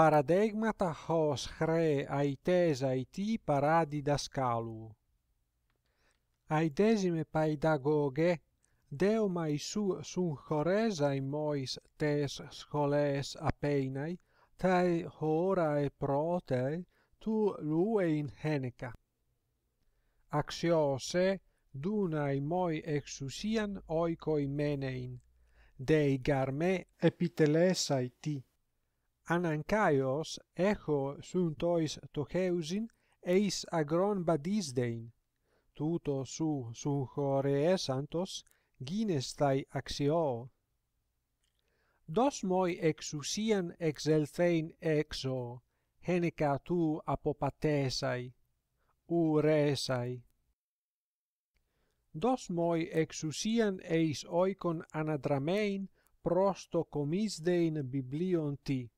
Paradigmata hos hre aites aiti paradidaskalu. Aidesime pedagoge, deomai su sun choresain mois tes scholes apeinai, tai horae protei tu luein heneca. Axiose dunai moi exusian oikoi menein, deigar me epitelesai ti. Anankaios echo suntois tocheusin eis agron badisdein, tuto su sunchoree santos ginestai axio. Dos moi exusian exelthein exo, heneca tu apopatesai, uresai. Dos moi exusian eis oikon anadramein prosto comisdein biblion ti.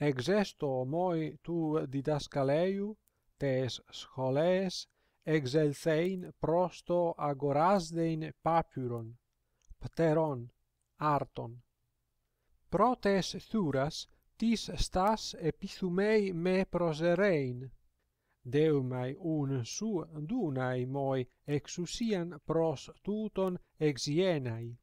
Exesto moi tu didaskaleiu, tes scholes, exelthein prosto agorasdein papyron, pteron, arton. Protes thuras tis stas epithumei me proserein, deumai un su dunai moi exusian pros tuton exienai.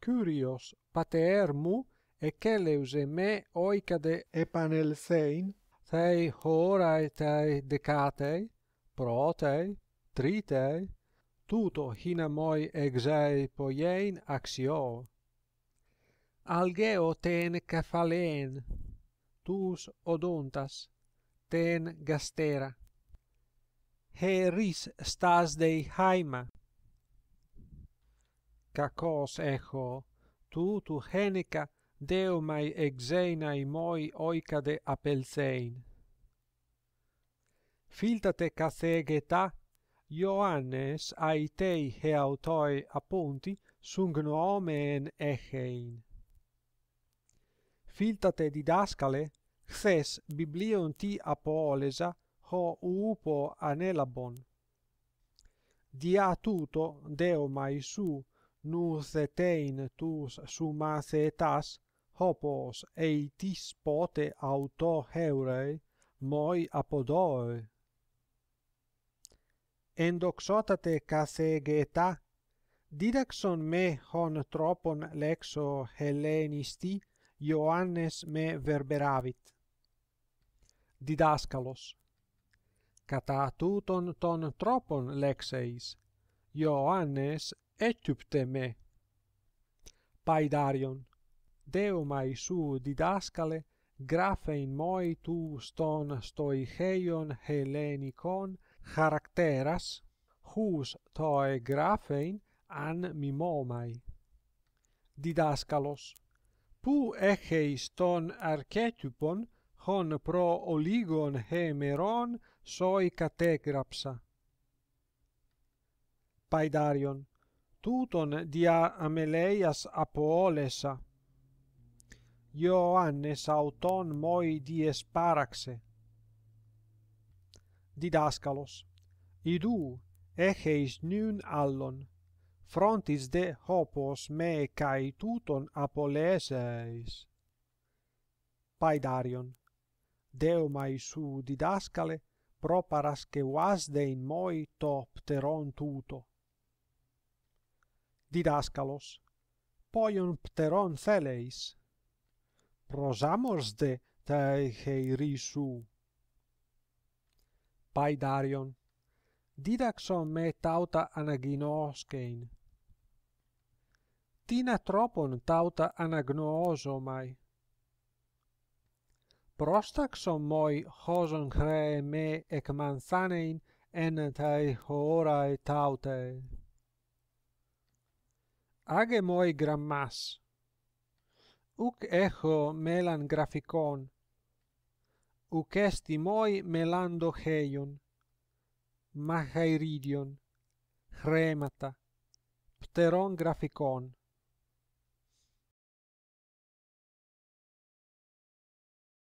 Kyrios patermu, ecceleuse me oicade epanelthein, tei horae tei decatei, protei, tritei, tuto hina moi exei poiein axio. Algeo ten cephalen, tus odontas, ten gastera. Heris stasdei haima. Cacos echo, tu heneca, deomai exenai moi oicade apelzein. Filtate cathegeta, Johannes aitei heautoi apunti sungnomen echein. Filtate didascale, xes biblion ti apolesa ho upo anelabon. Dia tuto deomai su, nuthetein tus sumathetas, hopos eitis pote auto heurei, moi apodoi. Endoxotate cathegeta, didaxon me hon tropon lexo Hellenisti, Johannes me verberavit. Didaskalos. Cata tuton ton tropon lexeis, Johannes etypte me. Paidarion. Deomai su didascale, graphein moi tu ston stoicheion hellenicon characteras, hus toe graphein an mimomai. Didaskalos. Pu echeis ton archetypon hon pro oligon hemeron soi categrapsa. Paidarion. Tuton dia Ameleias apoolesa. Johannes auton moi dies paraxe. Didaskalos. Idu echeis nun allon, frontis de hopos me cae tuton apoleseis. Paidarion. Deomai su didascale proparas che vasdein moi to pteron tuto. Didaskalos. Poion pteron theleis. Prosamos de tae heirisu. Paidarion. Didaxon me tauta anaginoskein. Tina tropon tauta anagnoosomai. Prostaxon moi hoson hre me ekmanthanein en tae horae tautae. Age moi grammas. Uc echo melan graphicon. Uc esti moi melando heion. Machairidion. Hremata. Pteron graphicon.